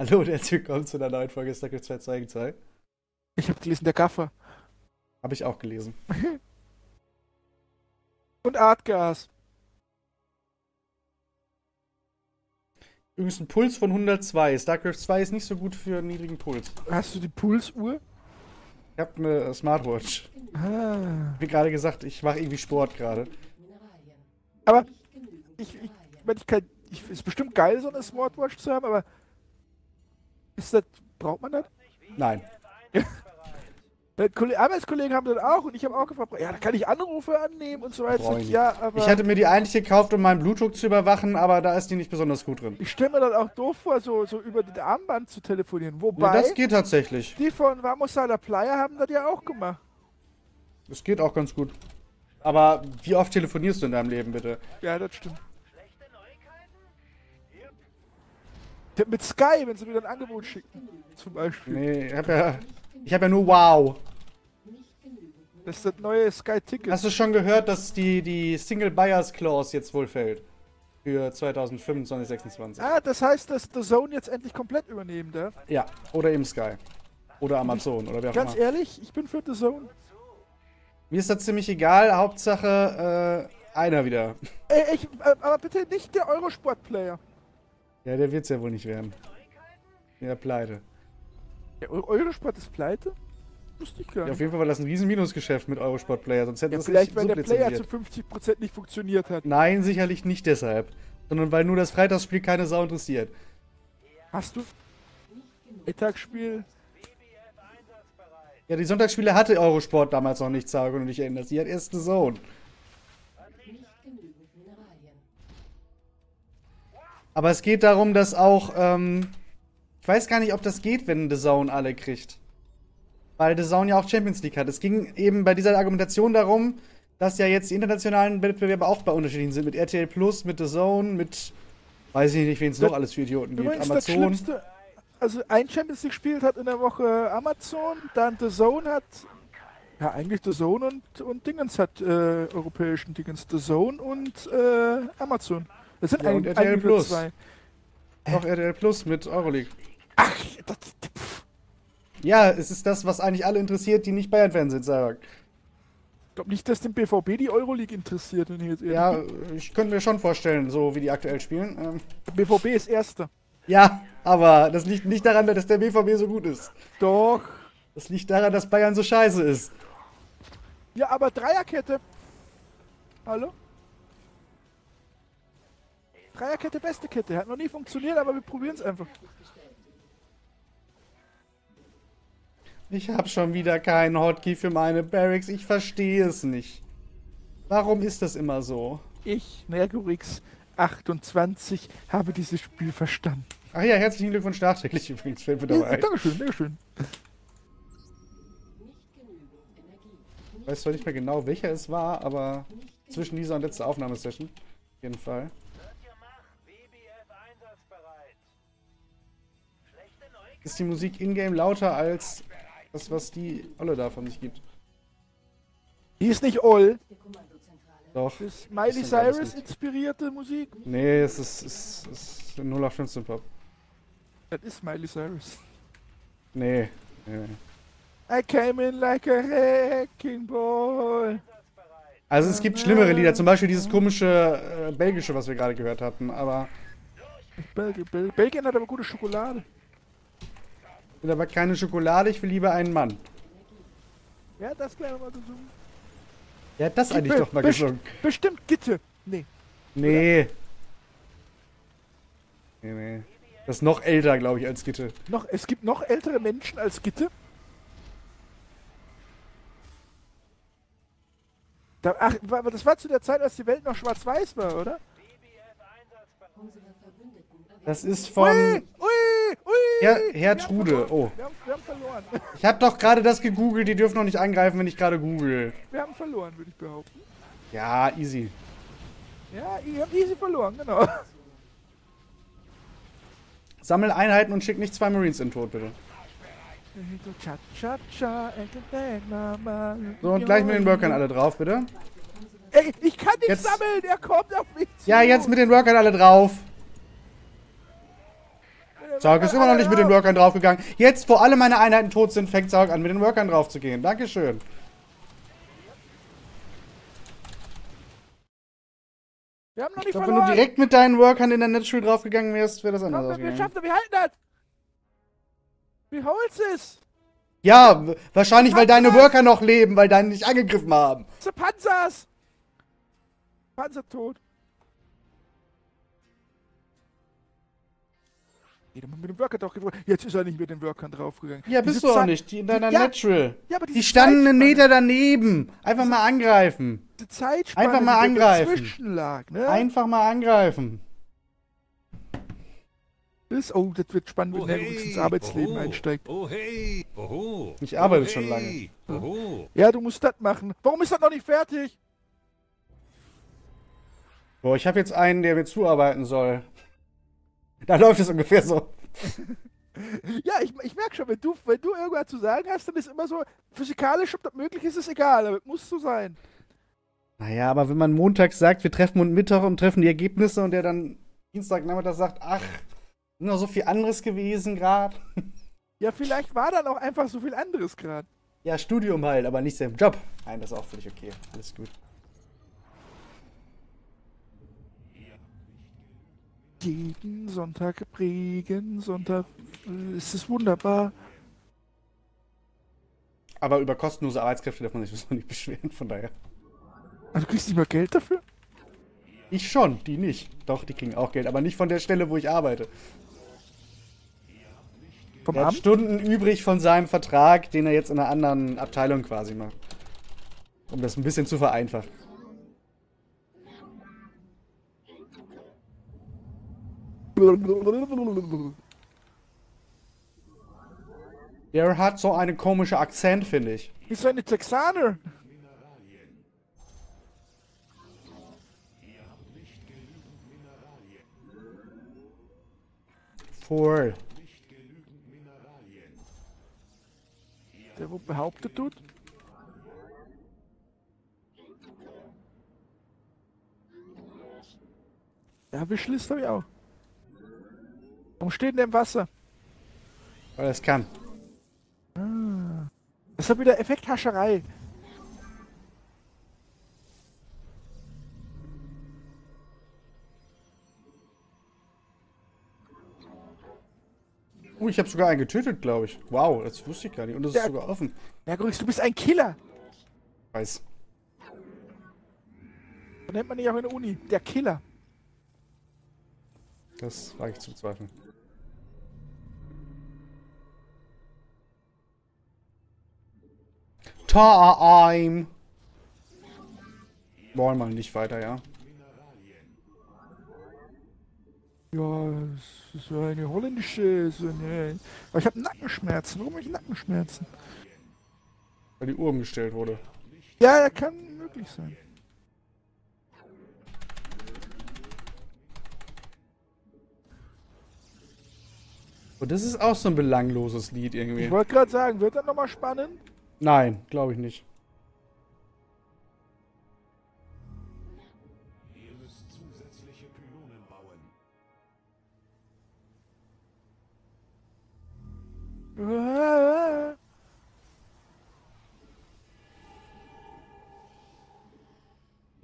Hallo und herzlich willkommen zu einer neuen Folge StarCraft 2. Ich habe gelesen, der Gaffer. Habe ich auch gelesen. Und Artgas. Übrigens ein Puls von 102. StarCraft 2 ist nicht so gut für einen niedrigen Puls. Hast du die Pulsuhr? Ich habe eine Smartwatch. Ah. Wie gerade gesagt, ich mache irgendwie Sport gerade. Aber es ist bestimmt geil, so eine Smartwatch zu haben, aber braucht man das? Nein. Arbeitskollegen haben das auch und ich habe auch gefragt, ja, da kann ich Anrufe annehmen und so weiter. Ja, aber ich hatte mir die eigentlich gekauft, um meinen Blutdruck zu überwachen, aber da ist die nicht besonders gut drin. Ich stelle mir das auch doof vor, so über das Armband zu telefonieren. Wobei, ja, das geht tatsächlich. Die von Vamosada Playa haben das ja auch gemacht. Das geht auch ganz gut. Aber wie oft telefonierst du in deinem Leben, bitte? Ja, das stimmt. Mit Sky, wenn sie mir ein Angebot schicken, zum Beispiel. Nee, ich hab ja nur WoW. Das ist das neue Sky Ticket. Hast du schon gehört, dass die Single Buyers Clause jetzt wohl fällt? Für 2025, 2026. Ah, das heißt, dass DAZN jetzt endlich komplett übernehmen darf? Ja, oder eben Sky. Oder Amazon, oder wer auch immer. Ganz ehrlich, ich bin für DAZN. Mir ist das ziemlich egal, Hauptsache einer wieder. Ey, aber bitte nicht der Eurosport Player. Ja, der wird's ja wohl nicht werden. Ja, pleite. Ja, Eurosport ist pleite? Wusste ich gar nicht. Ja, auf jeden Fall war das ein riesen Minusgeschäft mit Eurosport Player, sonst hätte das nicht funktioniert. Vielleicht, weil der Player zu 50% nicht funktioniert hat. Nein, sicherlich nicht deshalb. Sondern weil nur das Freitagsspiel keine Sau interessiert. Hast du Mittagsspiel? Ja, die Sonntagsspiele hatte Eurosport damals noch nicht, sage und ich erinnere. Die hat erst eine Zone. Aber es geht darum, dass auch, ich weiß gar nicht, ob das geht, wenn DAZN alle kriegt. Weil DAZN ja auch Champions League hat. Es ging eben bei dieser Argumentation darum, dass ja jetzt die internationalen Wettbewerbe auch bei unterschiedlichen sind. Mit RTL+, mit DAZN, mit, weiß ich nicht, wen es noch alles für Idioten gibt. Amazon. Das Schlimmste, also ein Champions League spielt hat in der Woche Amazon, dann DAZN hat, ja eigentlich DAZN und Dingens hat, europäischen Dingens, DAZN und Amazon. Das sind ja, eigentlich RTL+. Auch RTL+ mit Euroleague. Ach, ja, es ist das, was eigentlich alle interessiert, die nicht Bayern-Fans sind, sagt. Ich glaube nicht, dass den BVB die Euroleague interessiert. Wenn ich jetzt ja, ich könnte mir schon vorstellen, so wie die aktuell spielen. BVB ist Erster. Ja, aber das liegt nicht daran, dass der BVB so gut ist. Doch. Das liegt daran, dass Bayern so scheiße ist. Ja, aber Dreierkette. Hallo? Dreierkette, beste Kette. Hat noch nie funktioniert, aber wir probieren es einfach. Ich habe schon wieder keinen Hotkey für meine Barracks. Ich verstehe es nicht. Warum ist das immer so? Ich, Nergorix28, habe dieses Spiel verstanden. Ach ja, herzlichen Glückwunsch nachträglich übrigens. Fällt mir dabei. Dankeschön, Dankeschön. Ich weiß zwar nicht mehr genau, welcher es war, aber zwischen dieser und letzter Aufnahmesession. Auf jeden Fall. Ist die Musik in-game lauter als das, was die Olle da von sich gibt? Die ist nicht Oll. Doch. Ist Miley Cyrus inspirierte Musik? Nee, es ist 0815 Pop. Das ist Miley Cyrus. Nee. I came in like a wrecking ball. Also es gibt schlimmere Lieder, zum Beispiel dieses komische belgische, was wir gerade gehört hatten, aber... Belgien hat aber gute Schokolade. Ich will aber keine Schokolade, ich will lieber einen Mann. Wer hat das gleich nochmal gesungen? Wer hat das eigentlich doch mal gesungen? Bestimmt Gitte. Nee. Nee. Nee, nee. Das ist noch älter, glaube ich, als Gitte. Es gibt noch ältere Menschen als Gitte? Ach, das war zu der Zeit, als die Welt noch schwarz-weiß war, oder? Das ist von... Ja, Herr Trude, oh. Wir haben verloren. Ich habe doch gerade das gegoogelt, die dürfen noch nicht angreifen, wenn ich gerade google. Wir haben verloren, würde ich behaupten. Ja, easy. Ja, ihr habt easy verloren, genau. Sammel Einheiten und schick nicht 2 Marines in den Tod, bitte. So, und gleich mit den Workern alle drauf, bitte. Ey, ich kann nicht jetzt sammeln, er kommt auf mich zu. Ja, jetzt mit den Workern alle drauf. Zark ist immer noch nicht mit den Workern draufgegangen. Jetzt, wo alle meine Einheiten tot sind, fängt Zark an, mit den Workern drauf zu gehen. Dankeschön. Wir haben noch nicht verloren. Wenn du direkt mit deinen Workern in der Netzschule draufgegangen wärst, wäre das anders ausgegangen. Wir schaffen das, wir halten das. Wie holst es? Ja, wahrscheinlich, weil deine Worker noch leben, weil deine nicht angegriffen haben. Zu Panzers! Panzer tot. Mit dem Worker doch getroffen. Jetzt ist er nicht mit den Workern draufgegangen. Ja, bist du auch nicht. Die in deiner Natural. Ja, aber die standen einen Meter daneben. Einfach mal angreifen. Die Zeitspanne, einfach mal angreifen. Dazwischen lag, ne? Einfach mal angreifen. Oh, das wird spannend, wenn Nergorix ins Arbeitsleben einsteigt. Ich arbeite schon lange. Ja, du musst das machen. Warum ist das noch nicht fertig? Boah, ich habe jetzt einen, der mir zuarbeiten soll. Da läuft es ungefähr so. Ja, ich merke schon, wenn du irgendwas zu sagen hast, dann ist immer so, physikalisch, ob das möglich ist, ist egal, aber es muss so sein. Naja, aber wenn man montags sagt, wir treffen uns Mittag und treffen die Ergebnisse und der dann Dienstagnachmittag sagt, ach, ist noch so viel anderes gewesen gerade. Ja, vielleicht war dann auch einfach so viel anderes gerade. Ja, Studium halt, aber nicht sein Job. Nein, das ist auch völlig okay, alles gut. Jeden Sonntag Regen, Sonntag ist es wunderbar. Aber über kostenlose Arbeitskräfte darf man sich sowieso nicht beschweren, von daher. Also du kriegst nicht mal Geld dafür? Ich schon, die nicht. Doch, die kriegen auch Geld, aber nicht von der Stelle, wo ich arbeite. Vom Amt? Er hat Stunden übrig von seinem Vertrag, den er jetzt in einer anderen Abteilung quasi macht. Um das ein bisschen zu vereinfachen. Der hat so einen komischen Akzent, finde ich. Ist so eine Texaner. Voll. Der, wo behauptet tut? Ja, Wischlist habe ich auch. Warum steht denn im Wasser? Weil das kann. Ah. Das ist wieder Effekthascherei. Oh, ich habe sogar einen getötet, glaube ich. Wow, das wusste ich gar nicht. Und das ist sogar offen. Ja, Nergorix, du bist ein Killer. Ich weiß. Das nennt man nicht auch in der Uni. Der Killer. Das wage ich zu bezweifeln. Time! Wollen wir nicht weiter, ja? Ja, das ist eine holländische... Aber ich habe Nackenschmerzen. Warum habe ich Nackenschmerzen? Weil die Uhr umgestellt wurde. Ja, das kann möglich sein. Und das ist auch so ein belangloses Lied irgendwie. Ich wollte gerade sagen, wird das nochmal spannend? Nein, glaube ich nicht. Ihr müsst zusätzliche Pylonen bauen.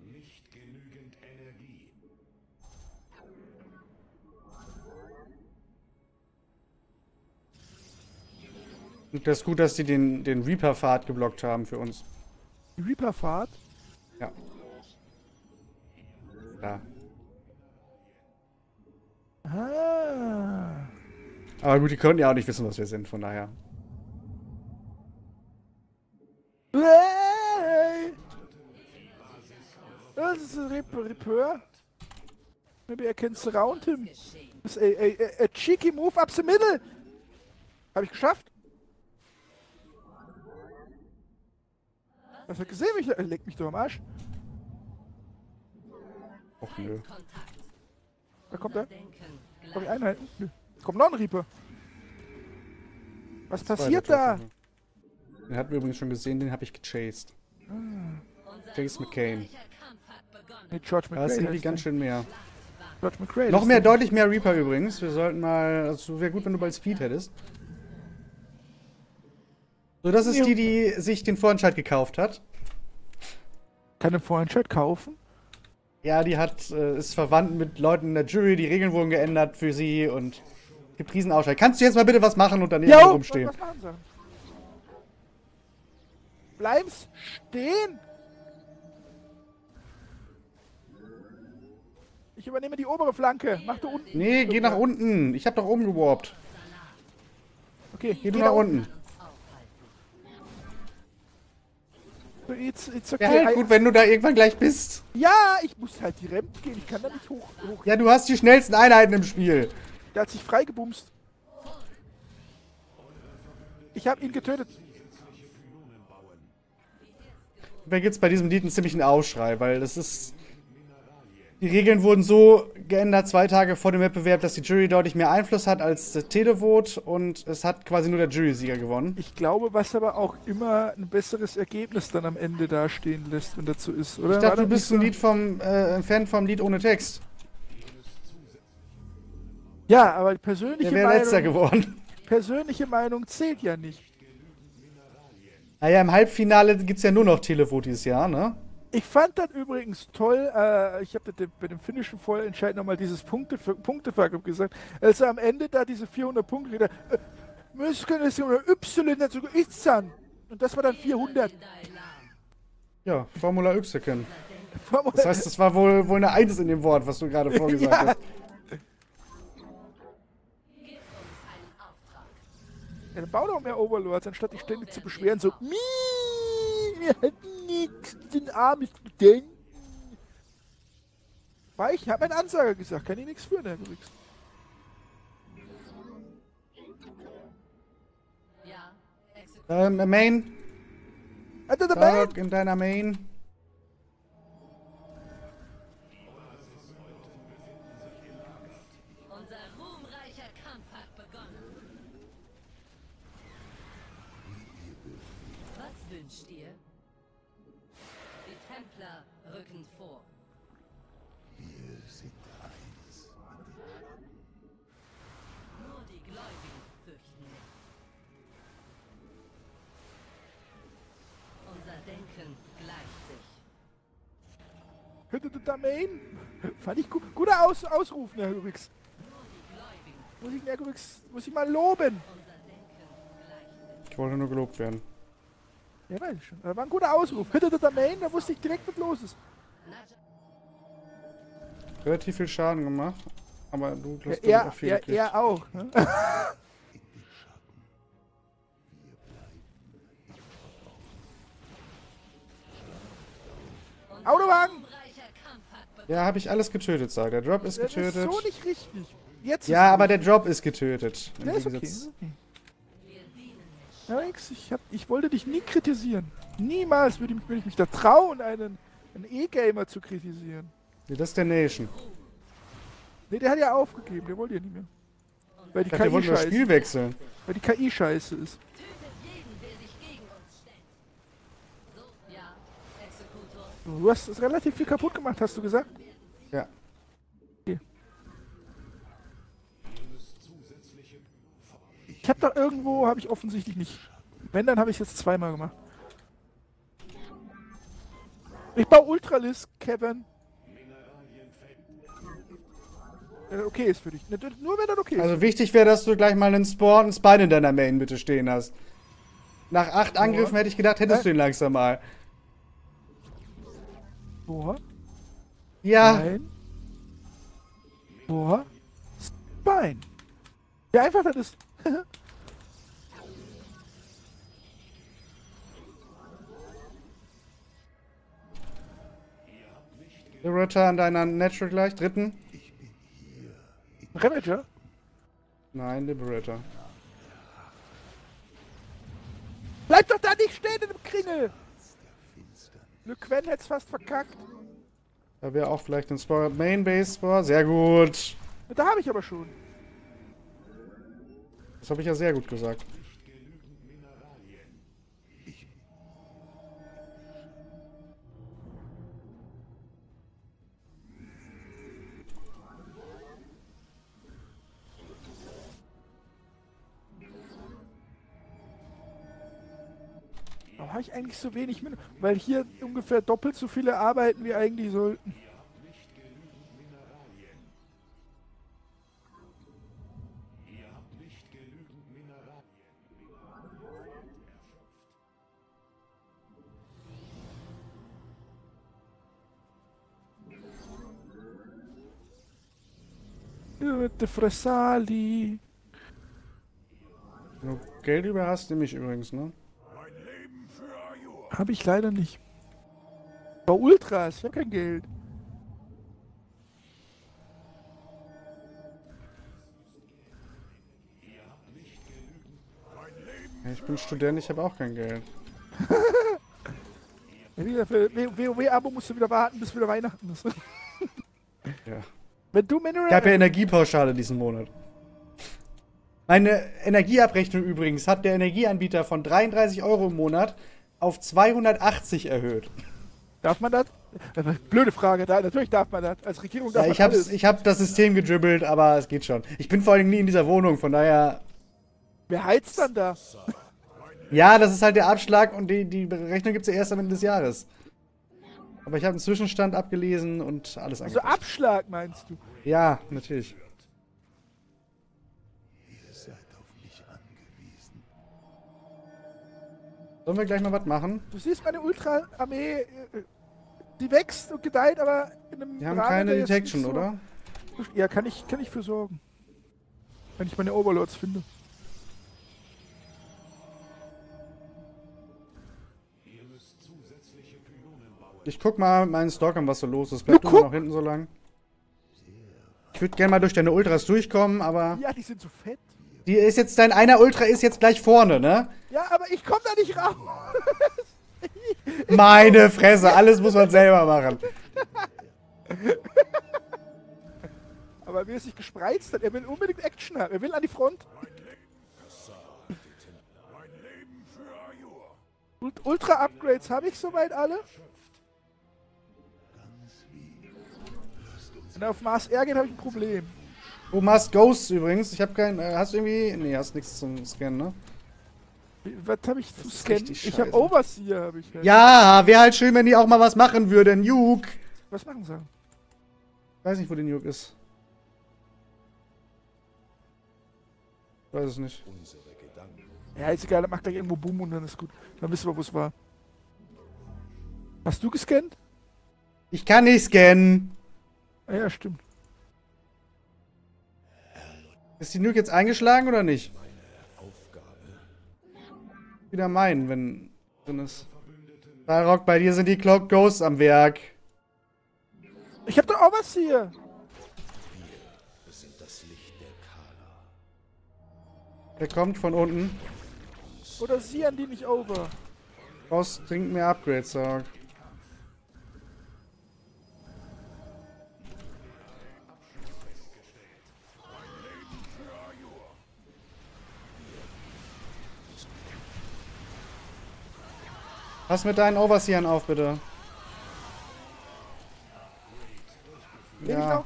Nicht genügend Energie. Das ist gut, dass die den Reaper-Pfad geblockt haben für uns. Die Reaper-Pfad? Ja. Da. Ah. Aber gut, die konnten ja auch nicht wissen, was wir sind, von daher. Hey. Das ist ein Reaper. Maybe I can surround him. Das ist a cheeky move up the middle. Hab ich geschafft? Hast du gesehen, wie ich leg mich doch am Arsch? Och nö. Da kommt er. Komm ich einhalten? Nö. Kommt noch ein Reaper. Was passiert da? Den hatten wir übrigens schon gesehen, den habe ich gechased. Ah. Chase McCain. Nee, George McCain. Das sind die ganz schön mehr. George McCain. Noch mehr, deutlich mehr Reaper übrigens. Wir sollten mal, also wäre gut, wenn du bald Speed hättest. So, das ist die, die sich den Vorentscheid gekauft hat. Kann den Vorentscheid kaufen? Ja, die hat, ist verwandt mit Leuten in der Jury, die Regeln wurden geändert für sie und gibt Riesenausscheid. Kannst du jetzt mal bitte was machen und daneben rumstehen? Bleib's stehen! Ich übernehme die obere Flanke. Mach du unten. Nee, geh nach unten. Ich hab doch oben gewarpt. Okay, geh du nach unten. It's okay. Ja, halt gut, wenn du da irgendwann gleich bist. Ja, ich muss halt die Ramp gehen. Ich kann da nicht hoch. Ja, du hast die schnellsten Einheiten im Spiel. Der hat sich freigebumst. Ich habe ihn getötet. Da gibt es bei diesem Lied einen ziemlichen Aufschrei, weil das ist... Die Regeln wurden so geändert 2 Tage vor dem Wettbewerb, dass die Jury deutlich mehr Einfluss hat als der Televote und es hat quasi nur der Jury-Sieger gewonnen. Ich glaube, was aber auch immer ein besseres Ergebnis dann am Ende dastehen lässt, wenn dazu ist, oder? Ich dachte, du bist ein Lied vom, Fan vom Lied ohne Text. Ja, aber die persönliche Meinung... Wer letzter geworden? Persönliche Meinung zählt ja nicht. Naja, im Halbfinale gibt es ja nur noch Televote dieses Jahr, ne? Ich fand das übrigens toll, ich habe bei dem finnischen Vorentscheid nochmal dieses Punktevergabe gesagt, als er am Ende da diese 400 Punkte wieder, müssen es oder Y dazu sein. Und das war dann 400. Ja, Formula Y. Das heißt, das war wohl eine 1 in dem Wort, was du gerade vorgesagt ja. hast. Ja, dann bau doch mehr Overlords, anstatt dich ständig zu beschweren, so Mii! Wir hätten nichts, den armen Studenten. Weil ich habe einen Ansager gesagt, kann ich nichts für, Nergorix. Main. Alter, der Main. In deiner Main. Unser ruhmreicher Kampf hat begonnen. Was wünscht ihr? Rücken vor. Wir sind eins. Nur die Gläubigen fürchten nicht. Unser Denken gleicht sich. Hütte du Domain? Fand ich gut. Guter Ausruf, Nergorix. Nur die Gläubigen. Muss ich mal loben. Unser Denken gleicht sich. Ich wollte nur gelobt werden. Ja, weiß ich schon. Das war ein guter Ausruf. Hütte der Domain, da wusste ich direkt, was los ist. Relativ viel Schaden gemacht, aber du hast ja, auch viel gekriegt. Ja, er auch. Ne? Autowagen! Ja, habe ich alles getötet, sagt der Drop ist getötet. Das ist so nicht richtig. Jetzt ja, aber der Drop ist getötet. Der ist okay. Nergorix, ich wollte dich nie kritisieren. Niemals würde ich mich da trauen, einen E-Gamer zu kritisieren. Nee, das ist der Nation. Nee, der hat ja aufgegeben, der wollte ja nicht mehr. Weil die KI scheiße ist. Spiel wechseln. Weil die KI scheiße ist. Du hast es relativ viel kaputt gemacht, hast du gesagt? Ja. Ich hab da irgendwo, habe ich offensichtlich nicht. Wenn, dann habe ich jetzt zweimal gemacht. Ich baue Ultralisk, Kevin. Okay ist für dich. Nur wenn das okay ist. Also wichtig wäre, dass du gleich mal einen Spawn, einen Spine in deiner Main bitte stehen hast. Nach 8 Angriffen hätte ich gedacht, hättest du ihn langsam mal. Boah. Ja. Nein. Boah. Spine. Wie einfach das ist. Der Ritter an deiner Natural gleich, dritten. Ich bin hier. Ravager? Nein, Liberator. Bleib doch da nicht stehen in dem Kringel! Le Quen hätt's fast verkackt. Da wäre auch vielleicht ein Spore. Main Base Spore, sehr gut. Da habe ich aber schon. Das habe ich ja sehr gut gesagt. Warum habe ich eigentlich so wenig mit? Weil hier ungefähr doppelt so viele arbeiten, wie eigentlich sollten. Mit der Fressali. So, Geld über hast du mich übrigens, ne? Habe ich leider nicht. Bei Ultras, ich habe kein Geld. Ich bin Student, ich habe auch kein Geld. Für WoW-Abo musst du wieder warten, bis wieder Weihnachten ist. Ja. Wenn du Mineral, ich habe ja Energiepauschale diesen Monat. Meine Energieabrechnung übrigens hat der Energieanbieter von 33 € im Monat auf 280 erhöht. Darf man das? Blöde Frage. Natürlich darf man das. Als Regierung darf man das. Ich hab das System gedribbelt, aber es geht schon. Ich bin vor allem nie in dieser Wohnung, von daher... Wer heizt dann da? Ja, das ist halt der Abschlag und die Rechnung gibt es ja erst am Ende des Jahres. Aber ich habe einen Zwischenstand abgelesen und alles angepasst. Also Abschlag meinst du? Ja, natürlich. Ihr seid auf mich angewiesen. Sollen wir gleich mal was machen? Du siehst meine Ultra-Armee, die wächst und gedeiht, aber in einem Wir haben Rahmen, keine Detection, so, oder? Ja, kann ich für sorgen. Wenn ich meine Overlords finde. Ich guck mal mit meinen Stalkern, was so los ist. Bleib du mal noch hinten so lang. Ich würde gerne mal durch deine Ultras durchkommen, aber... Ja, die sind so fett. Die ist jetzt, dein einer Ultra ist jetzt gleich vorne, ne? Ja, aber ich komm da nicht raus. Meine Fresse, alles muss man selber machen. Aber mir ist nicht gespreizt, er will unbedingt Action haben, er will an die Front. Und Ultra-Upgrades habe ich soweit alle. Wenn er auf Mars R geht, habe ich ein Problem. Oh, Mars Ghosts übrigens. Ich habe keinen. Hast du irgendwie. Nee, hast nichts zum Scannen, ne? Was habe ich zu scannen? Ich habe Overseer, habe ich. Halt. Ja, wäre halt schön, wenn die auch mal was machen würden. Nuke! Was machen sie? Ich weiß nicht, wo der Nuke ist. Ich weiß es nicht. Ja, ist egal, macht gleich irgendwo Boom und dann ist gut. Dann wissen wir, wo es war. Hast du gescannt? Ich kann nicht scannen. Ja, stimmt. Ist die Nuke jetzt eingeschlagen oder nicht? Wieder meinen, wenn drin ist. Rock, bei dir sind die Clock Ghosts am Werk. Ich hab doch auch was hier. Wir sind das Licht der Kala. Der kommt von unten. Oder sie an die nicht over. Ross trinkt mehr Upgrades, Rock. Pass mit deinen Overseern auf, bitte. Ja.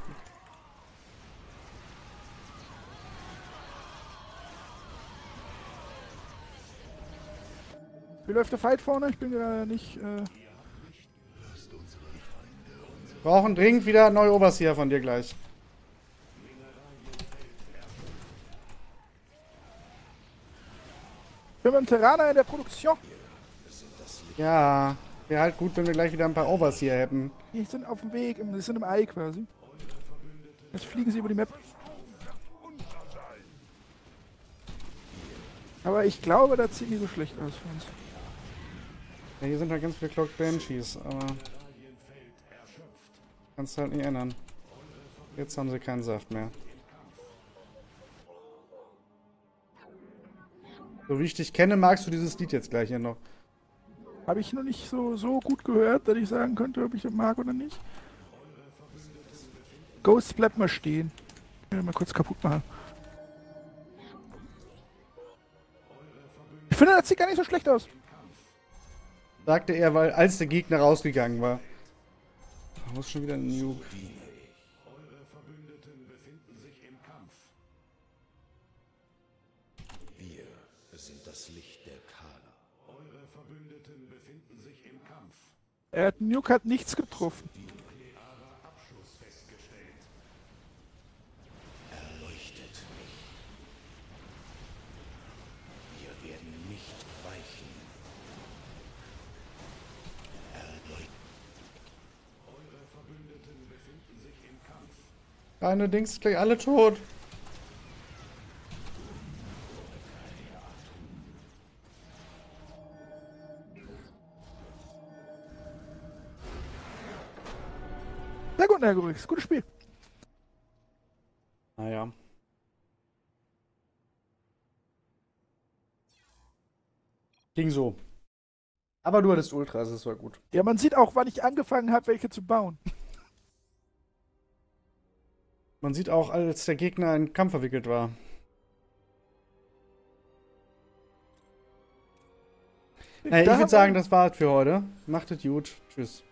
Wie läuft der Fight vorne? Ich bin gerade nicht... Wir brauchen dringend wieder neue Overseer von dir gleich. Ich bin mit dem Terraner in der Produktion. Ja, wäre halt gut, wenn wir gleich wieder ein paar Overseer hätten. Die sind auf dem Weg, die sind im Ei quasi. Jetzt fliegen sie über die Map. Aber ich glaube, das sieht nicht so schlecht aus für uns. Ja, hier sind halt ganz viele Clocked Banshees, aber... Kannst du halt nicht ändern. Jetzt haben sie keinen Saft mehr. So wie ich dich kenne, magst du dieses Lied jetzt gleich hier noch. Habe ich noch nicht so gut gehört, dass ich sagen könnte, ob ich das mag oder nicht. Ghost bleibt mal stehen. Ich will mal kurz kaputt machen. Ich finde, das sieht gar nicht so schlecht aus. Sagte er, weil als der Gegner rausgegangen war. Da muss schon wieder ein Nuke. Eure Verbündeten befinden sich im Kampf. Wir sind das Licht der Kala. Eure Verbündeten befinden sich im Kampf. Nuke hat nichts getroffen. Nuklearer Abschuss festgestellt. Erleuchtet mich. Wir werden nicht weichen. Erleuchtet. Eure Verbündeten befinden sich im Kampf. Deine Dings gleich alle tot. Sehr gut, Nergorix, gutes Spiel. Naja. Ging so. Aber du hattest Ultras, das war gut. Ja, man sieht auch, wann ich angefangen habe, welche zu bauen. Man sieht auch, als der Gegner in den Kampf verwickelt war. Naja, ich würde sagen, das war's für heute. Macht es gut. Tschüss.